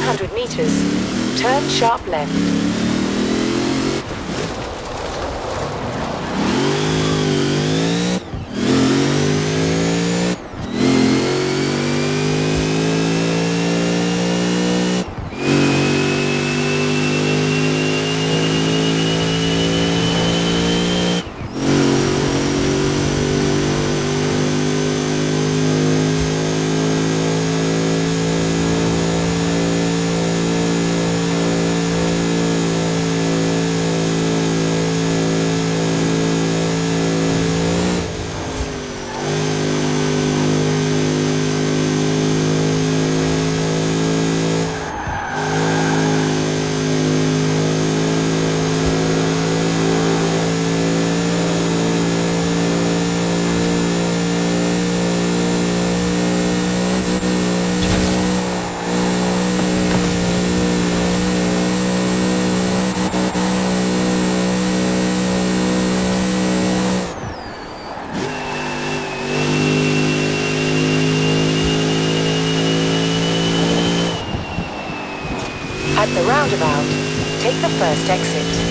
100 meters, turn sharp left. At the roundabout, take the first exit.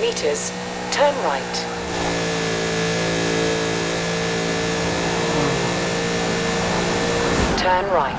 Meters, turn right. Turn right.